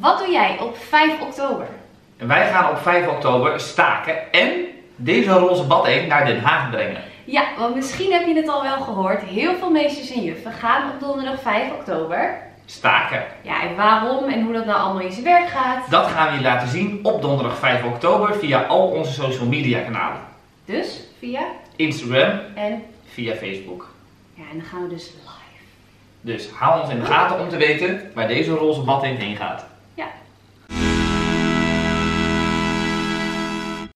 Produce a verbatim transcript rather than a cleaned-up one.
Wat doe jij op vijf oktober? En wij gaan op vijf oktober staken en deze roze badeen naar Den Haag brengen. Ja, want misschien heb je het al wel gehoord. Heel veel meesters en juffen gaan op donderdag vijf oktober... staken. Ja, en waarom en hoe dat nou allemaal in zijn werk gaat, dat gaan we je laten zien op donderdag vijf oktober via al onze social media kanalen. Dus via Instagram en via Facebook. Ja, en dan gaan we dus live. Dus hou ons in de gaten om te weten waar deze roze badheen heen gaat.